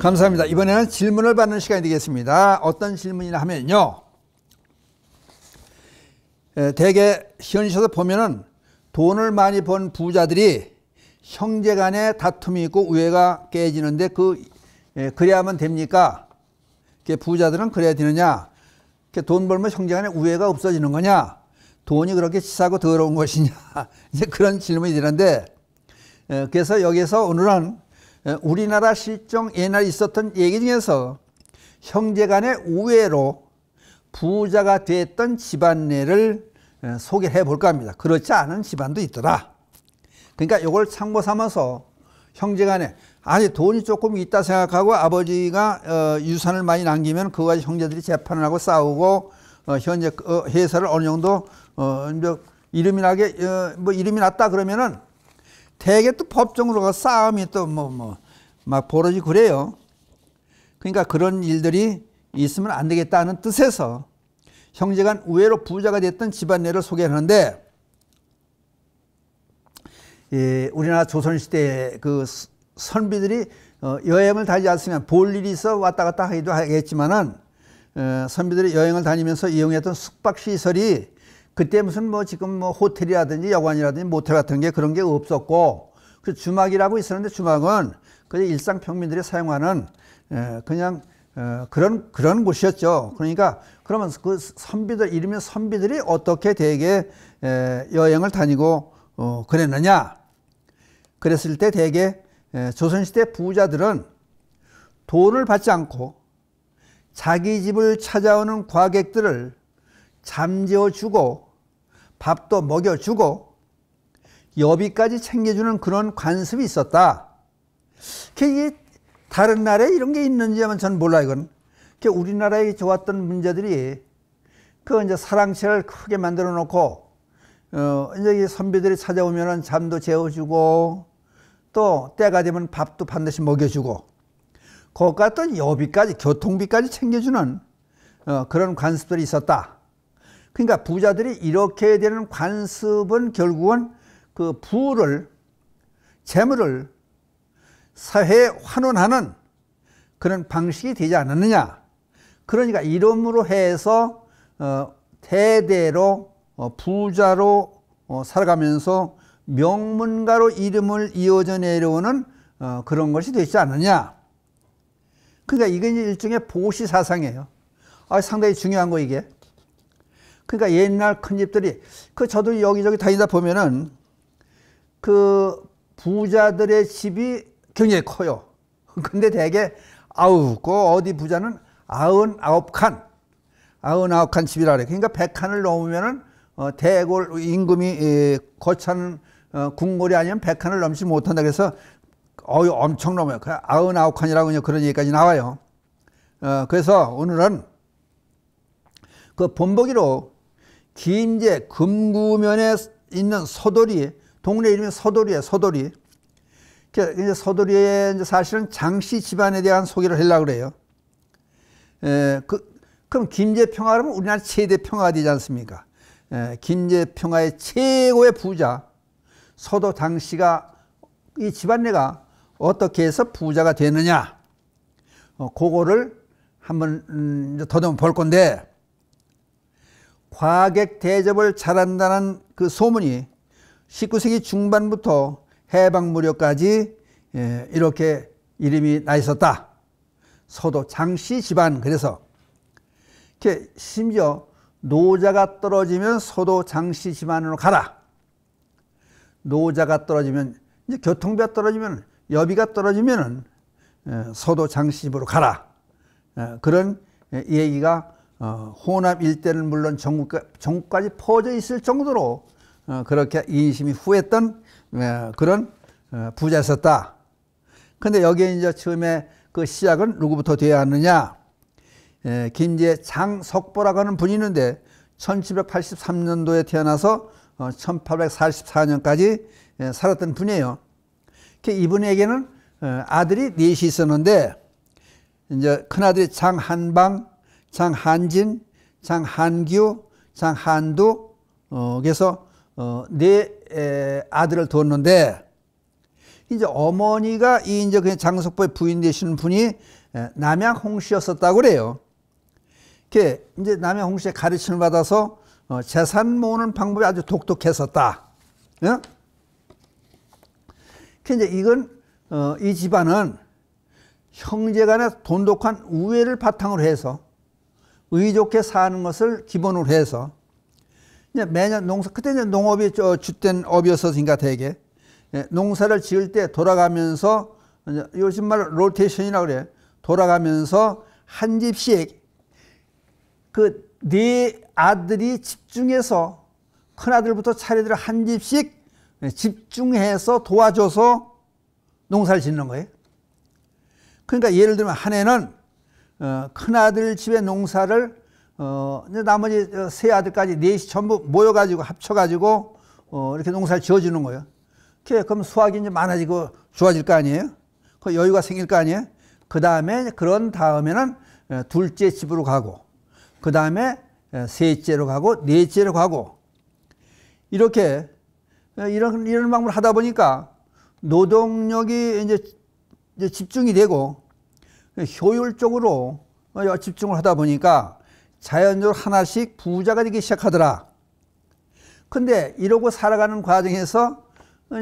감사합니다. 이번에는 질문을 받는 시간이 되겠습니다. 어떤 질문이냐 하면요, 대개 현실에서 보면은 돈을 많이 번 부자들이 형제 간에 다툼이 있고 우애가 깨지는데 그래야만 됩니까? 부자들은 그래야 되느냐? 돈 벌면 형제 간에 우애가 없어지는 거냐? 돈이 그렇게 치사하고 더러운 것이냐? 이제 그런 질문이 되는데, 그래서 여기에서 오늘은 우리나라 실종 옛날에 있었던 얘기 중에서 형제 간의 우애로 부자가 됐던 집안례를 소개해 볼까 합니다. 그렇지 않은 집안도 있더라. 그러니까 이걸 참고 삼아서 형제 간에, 아니 돈이 조금 있다 생각하고 아버지가 유산을 많이 남기면 그와 형제들이 재판을 하고 싸우고, 현재 회사를 어느 정도 이름이 나게, 뭐 이름이 났다 그러면은 대개 또 법정으로 가서 싸움이 또 막 벌어지고 그래요. 그러니까 그런 일들이 있으면 안 되겠다는 뜻에서 형제간 우애로 부자가 됐던 집안례를 소개하는데, 예, 우리나라 조선시대 그 선비들이 여행을 다니지 않으면 볼 일이 있어 왔다 갔다 하기도 하겠지만은, 선비들이 여행을 다니면서 이용했던 숙박시설이 그때 무슨 지금 호텔이라든지 여관이라든지 모텔 같은 게 그런 게 없었고, 그 주막이라고 있었는데 주막은 그 일상 평민들이 사용하는 그냥 그런 곳이었죠. 그러니까 그러면 그 선비들, 이르면 선비들이 어떻게 대개 여행을 다니고 그랬느냐? 그랬을 때 대개 조선시대 부자들은 돈을 받지 않고 자기 집을 찾아오는 과객들을 잠재워주고 밥도 먹여주고 여비까지 챙겨주는 그런 관습이 있었다. 이게 다른 나라에 이런 게 있는지 하면 전 몰라요. 이건 우리나라에 좋았던 문제들이 그 이제 사랑채를 크게 만들어 놓고, 이제 선비들이 찾아오면은 잠도 재워주고 또 때가 되면 밥도 반드시 먹여주고 거기다 또 여비까지, 교통비까지 챙겨주는 그런 관습들이 있었다. 그러니까 부자들이 이렇게 되는 관습은 결국은 그 부를, 재물을 사회에 환원하는 그런 방식이 되지 않았느냐. 그러니까 이름으로 해서 대대로 부자로 살아가면서 명문가로 이름을 이어져 내려오는 그런 것이 되지 않느냐. 그러니까 이게 일종의 보시 사상이에요. 아, 상당히 중요한 거 이게. 그러니까 옛날 큰 집들이, 저도 여기저기 다니다 보면은 그 부자들의 집이 굉장히 커요. 근데 대개 어디 부자는 99칸, 99칸 집이라 그래요. 그러니까 100칸을 넘으면은 대골 임금이 거찬 궁궐이 아니면 100칸을 넘지 못한다. 그래서 엄청 넘어요. 99칸이라고 그런 얘기까지 나와요. 그래서 오늘은 그 본보기로 김제 금구면에 있는 서도리, 동네 이름이 서도리예요. 서도리. 이제 서도리에 이제 사실은 장씨 집안에 대한 소개를 하려고 그래요. 그럼 김제 평화라면 우리나라 최대 평화가 되지 않습니까? 김제 평화의 최고의 부자 서도 장씨가, 이 집안내가 어떻게 해서 부자가 되느냐, 그거를 한번 더듬어 볼 건데, 과객 대접을 잘한다는 그 소문이 19세기 중반부터 해방 무렵까지 이렇게 이름이 나 있었다. 서도 장씨 집안. 그래서 심지어 노자가 떨어지면 서도 장씨 집안으로 가라. 노자가 떨어지면, 이제 교통비가 떨어지면, 여비가 떨어지면 서도 장씨 집으로 가라. 그런 얘기가 호남 일대는 물론 전국까지 퍼져 있을 정도로 그렇게 인심이 후했던 그런 부자였었다. 근데 여기에 이제 처음에 그 시작은 누구부터 되어야 하느냐? 김제 장석보라고 하는 분이 있는데 1783년도에 태어나서 1844년까지 살았던 분이에요. 이분에게는 아들이 넷이 있었는데, 이제 큰아들이 장한방, 장한진, 장한규, 장한두, 그래서 네 아들을 두었는데, 이제 어머니가 이 이제 그냥 장석보의 부인 되시는 분이 남양홍씨였었다고 그래요. 이렇게 이제 남양홍씨의 가르침을 받아서 재산 모으는 방법이 아주 독특했었다. 예? 이제 이건 이 집안은 형제간의 돈독한 우애를 바탕으로 해서 의좋게 사는 것을 기본으로 해서 이제 매년 농사, 그때 이제 농업이 주된 업이었으니까 대개 농사를 지을 때 돌아가면서 요즘 말로 로테이션이라고 그래요. 돌아가면서 한 집씩 그 네 아들이 집중해서 큰아들부터 차례대로 한 집씩 집중해서 도와줘서 농사를 짓는 거예요. 그러니까 예를 들면 한 해는 큰아들 집의 농사를 이제 나머지 세 아들까지 넷이 전부 모여가지고 합쳐가지고 이렇게 농사를 지어주는 거예요. 그럼 수확이 이제 많아지고 좋아질 거 아니에요. 그 여유가 생길 거 아니에요. 그 다음에 그런 다음에는 둘째 집으로 가고 그 다음에 셋째로 가고 넷째로 가고 이렇게 이런 방법을 하다 보니까 노동력이 이제 집중이 되고 효율적으로 집중을 하다 보니까 자연적으로 하나씩 부자가 되기 시작하더라. 근데 이러고 살아가는 과정에서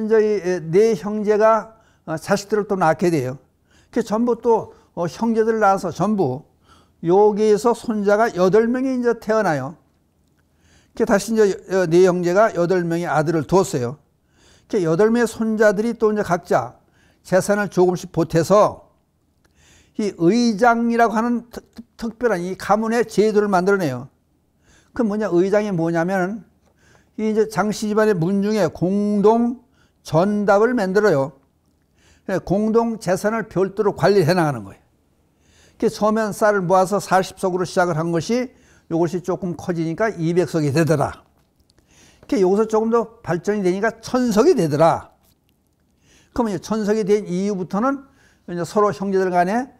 이제 네 형제가 자식들을 또 낳게 돼요. 그래서 전부 또 형제들을 낳아서 전부 여기에서 손자가 8명이 이제 태어나요. 다시 이제 네 형제가 8명의 아들을 두었어요. 8명의 손자들이 또 이제 각자 재산을 조금씩 보태서 이 의장이라고 하는 특별한 이 가문의 제도를 만들어내요. 그 뭐냐, 의장이 뭐냐면 이 이제 장씨 집안의 문중에 공동 전답을 만들어요. 공동 재산을 별도로 관리해 나가는 거예요. 처음엔 쌀을 모아서 40석으로 시작을 한 것이 요것이 조금 커지니까 200석이 되더라. 이렇게 여기서 조금 더 발전이 되니까 1000석이 되더라. 그러면 1000석이 된 이후부터는 이제 서로 형제들 간에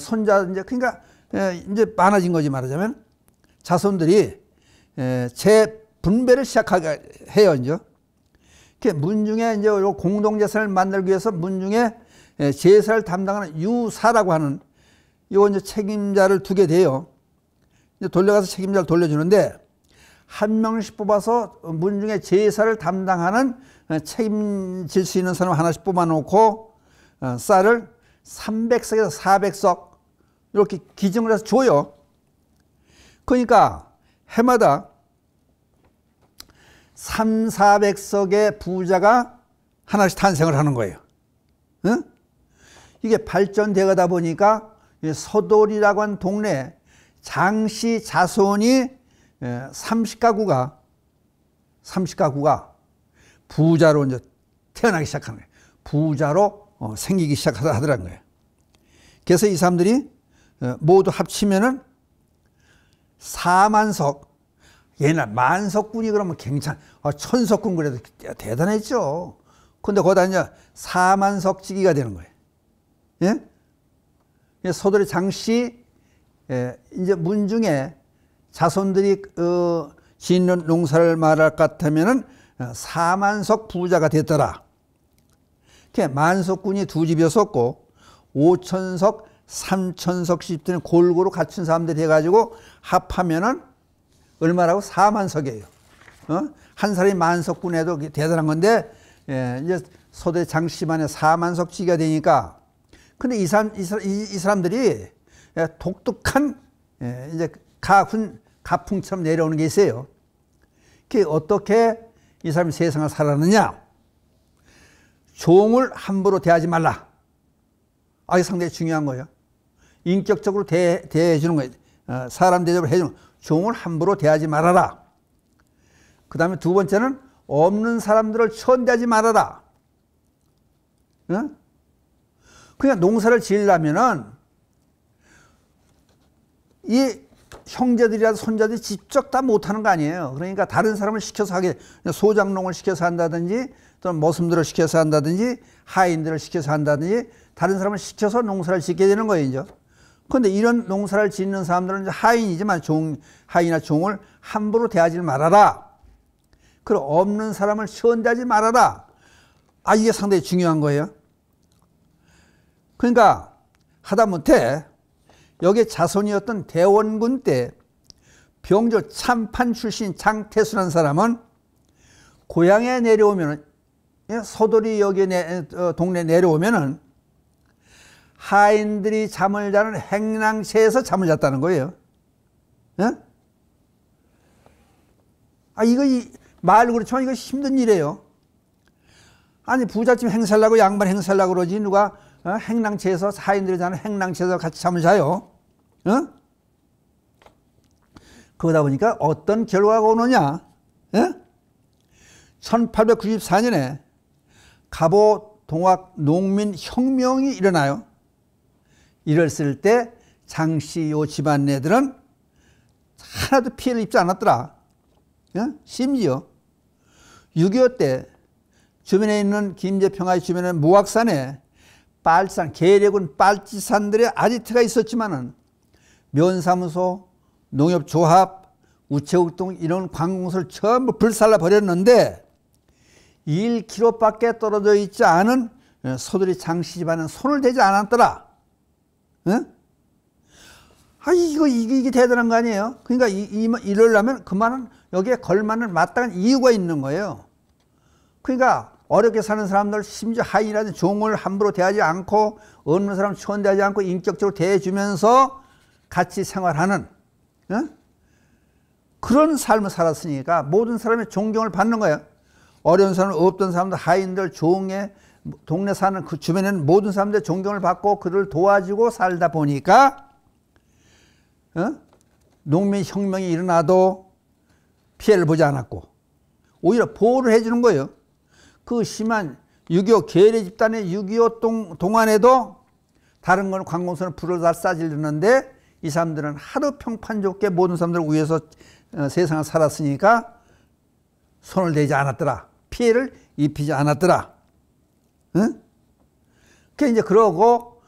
손자, 이제 그러니까 이제 많아진 거지 말하자면 자손들이 재분배를 시작하게 해요. 이제 이렇게 문중에 이제 공동재산을 만들기 위해서 문중에 제사를 담당하는 유사라고 하는 요 이제 책임자를 두게 돼요. 돌려가서 책임자를 돌려주는데 한 명씩 뽑아서 문중의 제사를 담당하는 책임질 수 있는 사람 하나씩 뽑아놓고 쌀을 300석에서 400석 이렇게 기증을 해서 줘요. 그러니까 해마다 3, 400석의 부자가 하나씩 탄생을 하는 거예요. 응? 이게 발전되다 보니까 서돌이라고 하는 동네에 장씨 자손이 30가구가 부자로 이제 태어나기 시작하는 거예요. 부자로 생기기 시작하더라는 거예요. 그래서 이 사람들이 모두 합치면은 4만석, 옛날 만석군이 그러면 괜찮, 천석군 그래도 대단했죠. 근데 거기다 이제 4만석지기가 되는 거예요. 예? 서돌이 장씨 이제 문중에 자손들이 짓는 농사를 말할 것 같으면은 4만석 부자가 됐더라. 이렇게 만석군이 두 집이었었고 5천석, 3천석씩 되는 골고루 갖춘 사람들이 해가지고 합하면은 얼마라고 4만석이에요. 한 사람이 만석군에도 대단한 건데 이제 서대 장씨만의 4만석지기가 되니까. 근데 이 사람들이 독특한 이제 가풍처럼 내려오는 게 있어요. 그게 어떻게 이 사람이 세상을 살았느냐? 종을 함부로 대하지 말라. 이게 상당히 중요한 거예요. 인격적으로 대해주는 거예요. 사람 대접을 해주는 거예요. 종을 함부로 대하지 말아라. 그 다음에 두 번째는 없는 사람들을 천대하지 말아라. 응? 그냥 농사를 지으려면은 이 형제들이라도 손자들이 직접 다 못하는 거 아니에요. 그러니까 다른 사람을 시켜서 하게, 소작농을 시켜서 한다든지 또는 머슴들을 시켜서 한다든지 하인들을 시켜서 한다든지 다른 사람을 시켜서 농사를 짓게 되는 거예요. 이제. 그런데 이런 농사를 짓는 사람들은 이제 하인이지만 하인이나 종을 함부로 대하지 말아라. 그리고 없는 사람을 천대하지 말아라. 이게 상당히 중요한 거예요. 그러니까 하다못해 여기 자손이었던 대원군 때 병조 참판 출신 장태수라는 사람은 고향에 내려오면은, 서돌이 여기 동네 내려오면은 하인들이 잠을 자는 행랑채에서 잠을 잤다는 거예요. 예? 아, 이거 말 그렇지만 이거 힘든 일이에요. 아니, 부잣집 행살라고 양반 행살라고 그러지, 누가 행랑채에서, 하인들이 자는 행랑채에서 같이 잠을 자요. 어? 그러다 보니까 어떤 결과가 오느냐? 예? 1894년에 갑오 동학 농민 혁명이 일어나요. 이랬을 때 장씨 요 집안 애들은 하나도 피해를 입지 않았더라. 예? 심지어 6.25 때 주변에 있는 김제평화의 주변에 모악산에 빨산, 계래군 빨치산들의 아지트가 있었지만은 면사무소, 농협조합, 우체국동 이런 관공서를 전부 불살라 버렸는데 1km 밖에 떨어져 있지 않은 서두리 장씨 집안은 손을 대지 않았더라. 응? 아, 이게 대단한 거 아니에요? 그러니까 이러려면 그만은 여기에 걸맞는 마땅한 이유가 있는 거예요. 그러니까 어렵게 사는 사람들, 심지어 하인이라든지 종을 함부로 대하지 않고, 없는 사람 추원대하지 않고 인격적으로 대해주면서 같이 생활하는, 응? 그런 삶을 살았으니까 모든 사람의 존경을 받는 거예요. 어려운 사람, 없던 사람들, 하인들, 종에, 동네 사는 그 주변에는 모든 사람들의 존경을 받고 그를 도와주고 살다 보니까, 응? 농민혁명이 일어나도 피해를 보지 않았고 오히려 보호를 해주는 거예요. 그 심한 6.25 계래 집단의 6.25 동안에도 다른 건 관공서는 불을 다 싸질렀는데 이 사람들은 하루 평판 좋게 모든 사람들을 위해서 세상을 살았으니까 손을 대지 않았더라. 피해를 입히지 않았더라. 응? 그 이제 그러고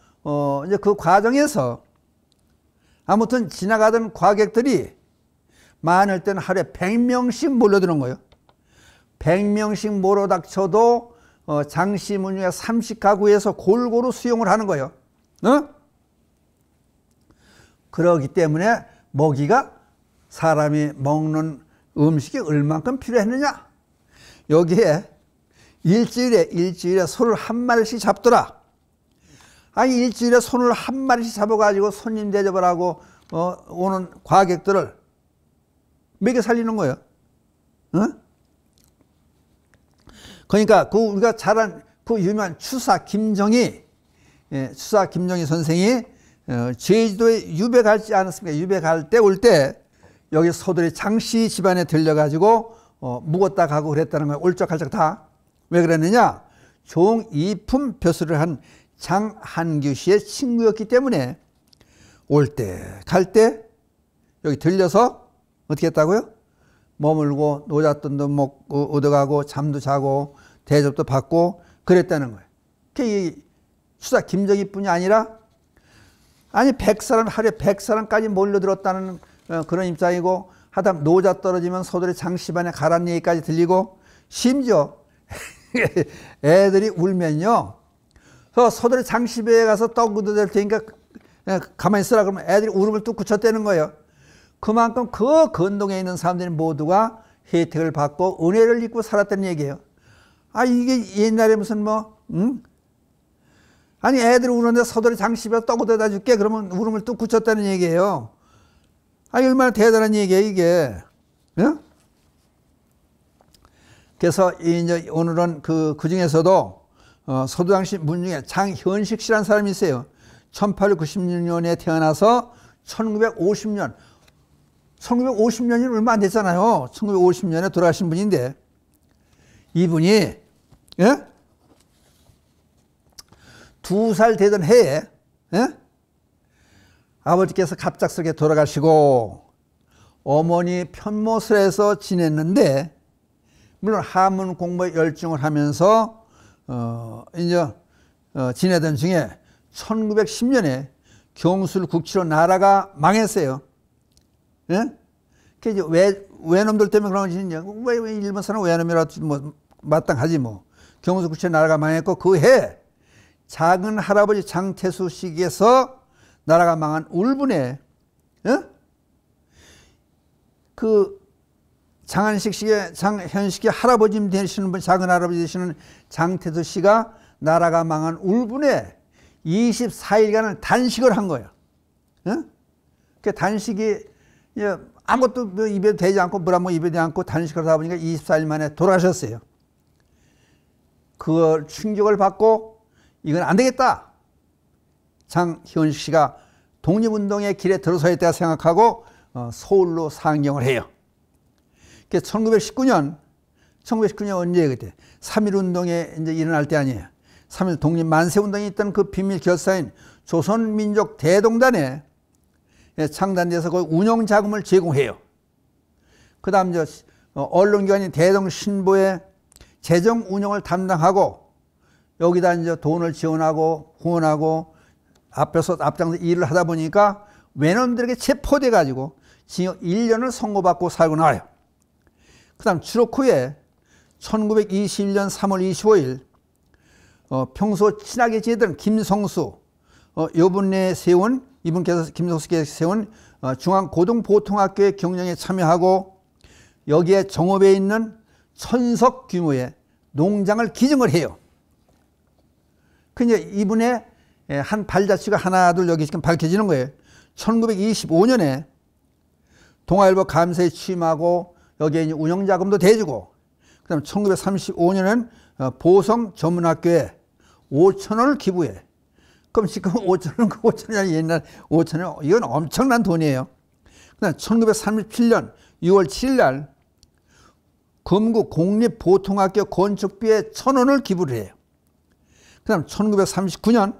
이제 그 과정에서 아무튼 지나가던 과객들이 많을 때는 하루에 100명씩 몰려드는 거예요. 100명씩 몰아닥쳐도 장씨 문유가 30가구에서 골고루 수용을 하는 거예요. 어? 그러기 때문에 먹이가, 사람이 먹는 음식이 얼만큼 필요했느냐, 여기에 일주일에 소를 한 마리씩 잡더라. 아니, 일주일에 손을 한 마리씩 잡아가지고 손님 대접을 하고 오는 과객들을 먹여 살리는 거예요. 어? 그러니까 그 우리가 잘 안 그 유명한 추사 김정희 선생이 제주도에 유배 갈지 않았습니까? 유배 갈 때 올 때 여기 서둘이 장씨 집안에 들려가지고 묵었다 가고 그랬다는 거예요. 올적할적 다. 왜 그랬느냐? 종이품 벼슬을 한 장한규 씨의 친구였기 때문에 올 때 갈 때 여기 들려서 어떻게 했다고요? 머물고 노잣돈도 먹고 얻어가고 잠도 자고 대접도 받고 그랬다는 거예요. 그게 추사 김정희뿐이 아니라, 아니 100사람, 하루에 100사람까지 몰려들었다는 그런 입장이고, 하다 노자 떨어지면 서둘이 장시반에 가란 얘기까지 들리고, 심지어 애들이 울면요, 서둘이 장시반에 가서 떡 얻어댈 테니까 가만히 있으라 그러면 애들이 울음을 뚝 굳혔다는 거예요. 그만큼 그 건동에 있는 사람들이 모두가 혜택을 받고 은혜를 입고 살았다는 얘기예요. 아, 이게 옛날에 무슨 뭐, 응? 아니, 애들 우는데 서둘이 장씨에 떡 얻어다 줄게 그러면 울음을 뚝 굳혔다는 얘기예요. 아니, 얼마나 대단한 얘기예요 이게. 응? 그래서 이제 오늘은 그 중에서도 서두장씨 문 중에 장현식 씨라는 사람이 있어요. 1896년에 태어나서 1950년, 1950년이 얼마 안 됐잖아요. 1950년에 돌아가신 분인데, 이분이, 예? 2살 되던 해에, 예? 아버지께서 갑작스럽게 돌아가시고 어머니 편모스에서 지냈는데, 물론 한문 공부에 열중을 하면서 이제 지내던 중에 1910년에 경술 국치로 나라가 망했어요. 예? 그 이제 외놈들 때문에 그런 거지. 왜 일본 사람 외놈이라도 뭐 마땅하지 뭐. 경수 국치에 나라가 망했고, 그 해 작은 할아버지 장태수식에서 나라가 망한 울분에 그 장한식식의 장현식의 할아버지 되시는 분, 작은 할아버지 되시는 장태수 씨가 나라가 망한 울분에 24일간을 단식을 한 거예요. 그 단식이 아무것도 입에 대지 않고 물 한 번 입에 대지 않고 단식을 하다 보니까 24일 만에 돌아가셨어요. 그걸 충격을 받고 이건 안 되겠다. 장현식 씨가 독립운동의 길에 들어서겠다 생각하고 서울로 상경을 해요. 1919년 언제 그때 3.1운동에 이제 일어날 때 아니에요. 3.1 독립 만세운동이 있던 그 비밀 결사인 조선민족 대동단에 창단돼서 그 운영 자금을 제공해요. 그 다음 언론기관인 대동신보에 재정 운영을 담당하고 여기다 이제 돈을 지원하고 후원하고 앞장서 일을 하다 보니까 외놈들에게 체포돼 가지고 징역 1년을 선고받고 살고 나와요. 그 다음 추록 후에 1921년 3월 25일 평소 친하게 지내던 김성수 여분에 세운 이분께서 김성수께서 세운 중앙고등보통학교의 경영에 참여하고 여기에 정읍에 있는 천석 규모의 농장을 기증을 해요. 그러니까 이분의 한 발자취가 하나 둘 여기 지금 밝혀지는 거예요. 1925년에 동아일보 감사에 취임하고 여기에 이제 운영자금도 대주고, 그 다음 1935년은 보성전문학교에 5,000원을 기부해. 그럼 지금 5,000원, 5,000원이 옛날 5,000원, 이건 엄청난 돈이에요. 그 다음 1937년 6월 7일날 금구 공립보통학교 건축비에 1,000원을 기부를 해요. 그 다음 1939년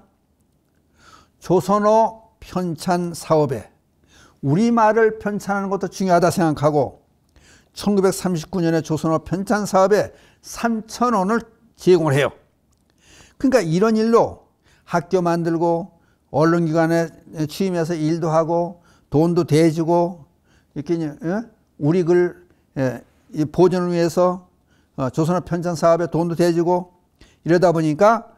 조선어 편찬 사업에 우리말을 편찬하는 것도 중요하다 생각하고 1939년에 조선어 편찬 사업에 3,000원을 제공을 해요. 그러니까 이런 일로 학교 만들고 언론기관에 취임해서 일도 하고 돈도 대주고 이렇게 우리 글 보존을 위해서 조선어 편찬 사업에 돈도 대주고 이러다 보니까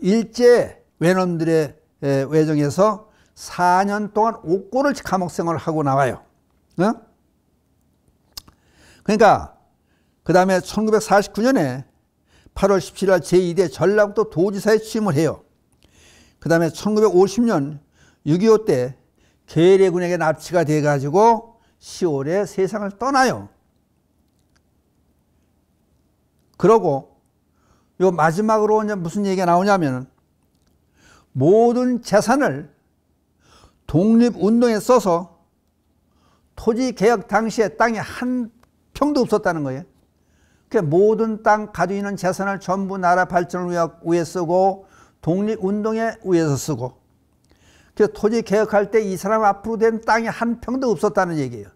일제 외놈들의 외정에서 4년 동안 5골을 감옥 생활을 하고 나와요. 그러니까 그 다음에 1949년에 8월 17일 제2대 전라북도 도지사에 취임을 해요. 그 다음에 1950년 6.25 때 계례군에게 납치가 돼가지고 10월에 세상을 떠나요. 그러고 요 마지막으로 이제 무슨 얘기가 나오냐면 모든 재산을 독립운동에 써서 토지개혁 당시에 땅이 한 평도 없었다는 거예요. 그러니까 모든 땅 가지고 있는 재산을 전부 나라 발전을 위해 쓰고 독립운동에 위해서 쓰고 그래서 토지 개혁할 때 이 사람 앞으로 된 땅이 한 평도 없었다는 얘기예요.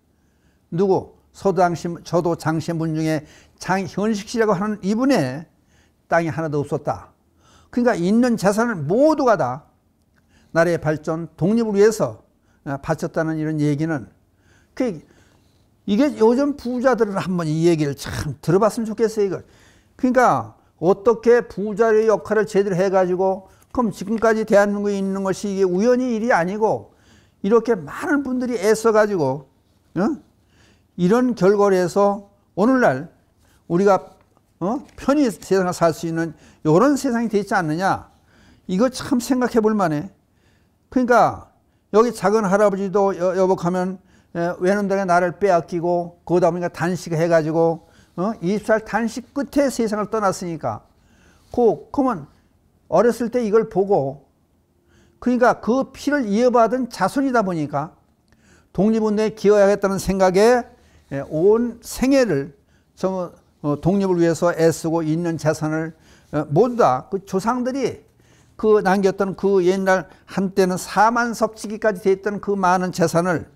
누구? 서도 장신분 중에 장현식 씨라고 하는 이분의 땅이 하나도 없었다. 그러니까 있는 재산을 모두가 다 나라의 발전 독립을 위해서 바쳤다는 이런 얘기는 이게 요즘 부자들은 한번 이 얘기를 참 들어봤으면 좋겠어요, 이거. 그러니까 어떻게 부자의 역할을 제대로 해가지고 그럼 지금까지 대한민국에 있는 것이 이게 우연히 일이 아니고 이렇게 많은 분들이 애써가지고 이런 결과를 해서 오늘날 우리가 편히 세상을 살 수 있는 이런 세상이 되어 있지 않느냐. 이거 참 생각해 볼 만해. 그러니까 여기 작은 할아버지도 여복하면 외놈들에게 나를 빼앗기고 그러다 보니까 단식해가지고 24일 단식 끝에 세상을 떠났으니까 그러면 어렸을 때 이걸 보고 그러니까 그 피를 이어받은 자손이다 보니까 독립운동에 기여해야겠다는 생각에 온 생애를 독립을 위해서 애쓰고 있는 재산을 모두 다 그 조상들이 그 남겼던 그 옛날 한때는 4만 섭지기까지 돼 있던 그 많은 재산을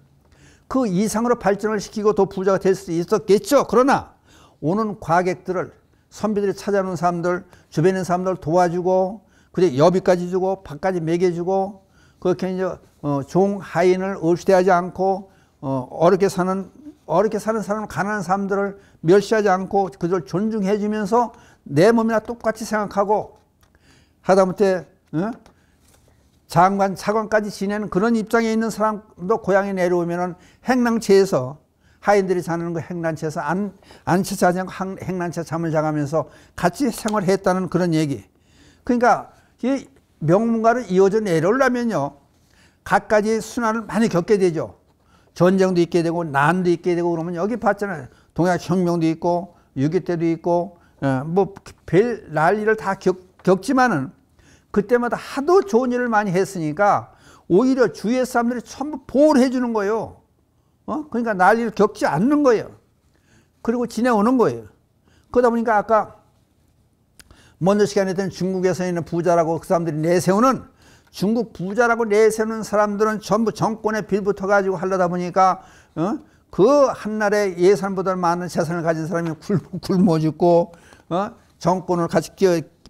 그 이상으로 발전을 시키고 더 부자가 될 수도 있었겠죠. 그러나 오는 과객들을 선비들이 찾아오는 사람들 주변의 사람들 도와주고 그리고 여비까지 주고 밥까지 먹여주고 그렇게 이제 종하인을 없이대하지 않고 어렵게 사는 사람 가난한 사람들을 멸시하지 않고 그들 존중해 주면서 내 몸이나 똑같이 생각하고 하다못해 장관, 차관까지 지내는 그런 입장에 있는 사람도 고향에 내려오면은 행랑채에서 하인들이 자는 거 행란채에서 안채 자지 않고 행란채 잠을 자가면서 같이 생활했다는 그런 얘기. 그러니까 이 명문가로 이어져 내려오려면요, 갖가지 순환을 많이 겪게 되죠. 전쟁도 있게 되고 난도 있게 되고 그러면 여기 봤잖아요. 동양혁명도 있고 6.2 때도 있고 뭐 별 난리를 다 겪지만은 그때마다 하도 좋은 일을 많이 했으니까 오히려 주위의 사람들이 전부 보호를 해주는 거예요. 그러니까 난리를 겪지 않는 거예요. 그리고 지내오는 거예요. 그러다 보니까 아까 먼저 시간에 했던 중국에서 있는 부자라고 그 사람들이 내세우는, 중국 부자라고 내세우는 사람들은 전부 정권에 빌붙어 가지고 하려다 보니까 그 한나라의 예산보다 많은 재산을 가진 사람이 굶어 죽고 정권을 같이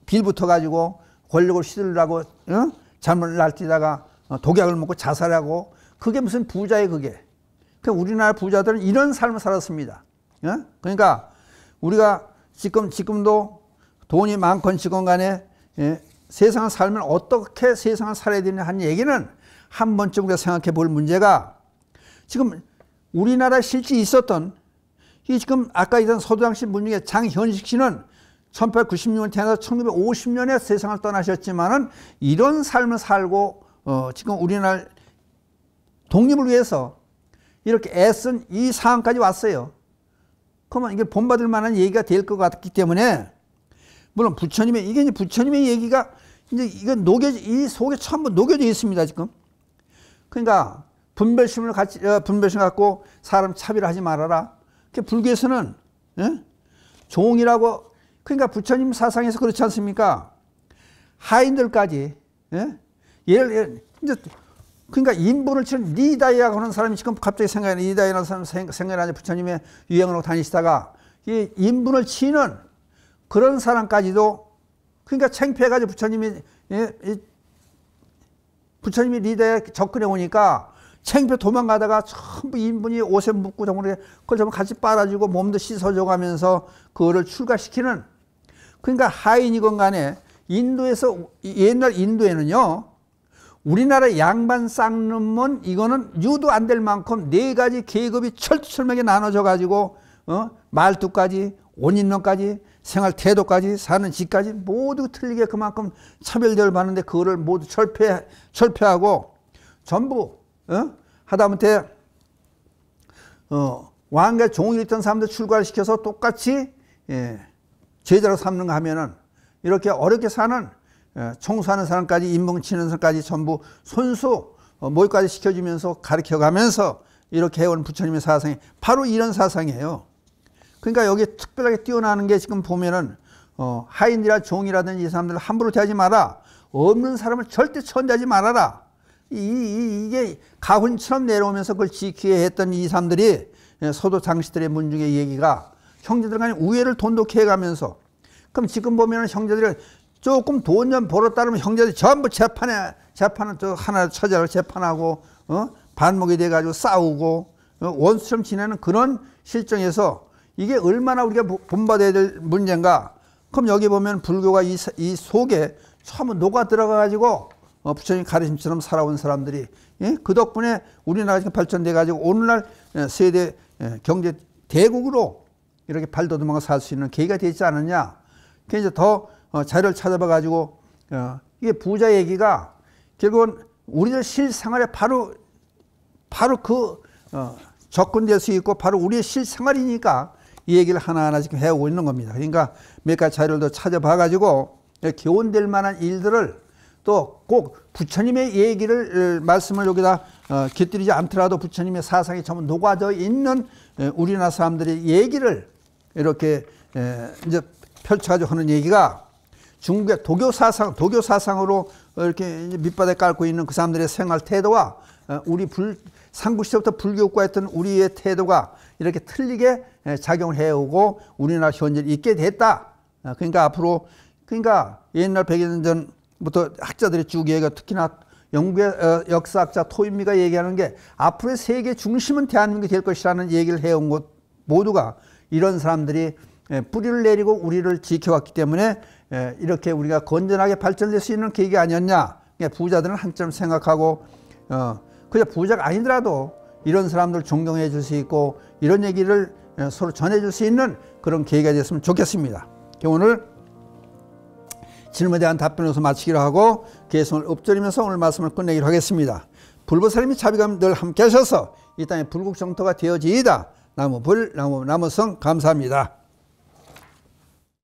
빌붙어 가지고 권력을 휘둘라고 잠을 날뛰다가 독약을 먹고 자살하고, 그게 무슨 부자예요 그게. 우리나라 부자들은 이런 삶을 살았습니다. 그러니까 우리가 지금도 돈이 많건 적건 간에 세상을 살면 어떻게 세상을 살아야 되느냐 하는 얘기는 한 번쯤 우리가 생각해 볼 문제가, 지금 우리나라에 실제 있었던 이 지금 아까 있던 서두양씨 분 중에 장현식 씨는 1896년 태어나서 1950년에 세상을 떠나셨지만은 이런 삶을 살고 지금 우리나라 독립을 위해서 이렇게 애쓴 이 상황까지 왔어요. 그러면 이게 본받을 만한 얘기가 될 것 같기 때문에, 물론 부처님의, 이게 이제 부처님의 얘기가 이제 이건 녹여져, 이 속에 전부 녹여져 있습니다, 지금. 그러니까 분별심을 갖고 사람 차별하지 말아라. 불교에서는, 종이라고, 그러니까 부처님 사상에서 그렇지 않습니까? 하인들까지, 이제 그러니까 인분을 치는 니다이라고 하는 사람이 지금 갑자기 생각나는, 니다이라는 사람 생각나는 부처님의 유행으로 다니시다가 이 인분을 치는 그런 사람까지도, 그러니까 창피해가지고 부처님이 니다에 접근해 오니까 창피해 도망가다가 전부 인분이 옷에 묻고 그걸 전부 같이 빨아주고 몸도 씻어줘 가면서 그거를 출가시키는, 그러니까 하인이건 간에 인도에서, 옛날 인도에는요, 우리나라 양반 쌍놈은 이거는 유도 안 될 만큼 네 가지 계급이 철두철미하게 나눠져 가지고 말투까지, 옷입는까지, 생활 태도까지, 사는 집까지 모두 틀리게 그만큼 차별대우를 받는데 그거를 모두 철폐하고 전부 하다못해 왕과 종이 있던 사람들 출가를 시켜서 똑같이 제자로 삼는가 하면은 이렇게 어렵게 사는, 청소하는 사람까지, 인봉 치는 사람까지 전부 손수 모의까지 시켜주면서 가르쳐가면서 이렇게 해온 부처님의 사상이 바로 이런 사상이에요. 그러니까 여기 특별하게 뛰어나는 게 지금 보면은 하인이라 종이라든지 이 사람들을 함부로 대하지 마라. 없는 사람을 절대 천대하지 말아라. 이게 가훈처럼 내려오면서 그걸 지키게 했던 이 사람들이, 서도 장시들의 문중의 얘기가 형제들 간에 우애를 돈독히 해가면서, 그럼 지금 보면은 형제들이 조금 돈 좀 벌었다 그러면 형제들이 전부 재판을 또 하나 처자를 재판하고, 반목이 돼가지고 싸우고, 원수처럼 지내는 그런 실정에서 이게 얼마나 우리가 본받아야 될 문제인가. 그럼 여기 보면 불교가 이 속에 전부 녹아 들어가가지고, 부처님 가르침처럼 살아온 사람들이, 그 덕분에 우리나라가 지금 발전돼가지고 오늘날 세계 경제 대국으로 이렇게 발돋움하고 살 수 있는 계기가 되지 않았냐. 그래서 더 자료를 찾아봐 가지고 이게 부자 얘기가 결국은 우리들 실생활에 바로 그 접근될 수 있고 바로 우리의 실생활이니까 이 얘기를 하나하나 지금 해오고 있는 겁니다. 그러니까 몇 가지 자료를 더 찾아봐 가지고 교훈될 만한 일들을, 또 꼭 부처님의 얘기를 말씀을 여기다 곁들이지 않더라도 부처님의 사상이 전부 녹아져 있는 우리나라 사람들의 얘기를 이렇게 이제 펼쳐가지고 하는 얘기가, 중국의 도교 사상으로 이렇게 밑바닥에 깔고 있는 그 사람들의 생활 태도와 우리 상구 시대부터 불교국가였던 우리의 태도가 이렇게 틀리게 작용을 해오고 우리나라 현재 있게 됐다. 그러니까 앞으로, 그러니까 옛날 100여 년 전부터 학자들이 쭉 얘기가, 특히나 영국의 역사학자 토인미가 얘기하는 게 앞으로의 세계 중심은 대한민국이 될 것이라는 얘기를 해온 것, 모두가 이런 사람들이 뿌리를 내리고 우리를 지켜왔기 때문에 이렇게 우리가 건전하게 발전될 수 있는 계기가 아니었냐. 그러니까 부자들은 한참 생각하고 그저 부자가 아니더라도 이런 사람들 존경해 줄 수 있고 이런 얘기를 서로 전해 줄 수 있는 그런 계기가 됐으면 좋겠습니다. 오늘 질문에 대한 답변으로서 마치기로 하고 개성을 읊조리면서 오늘 말씀을 끝내기로 하겠습니다. 불보살님이 자비감 늘 함께 하셔서 이 땅의 불국정토가 되어지이다. 나무불 나무성 감사합니다.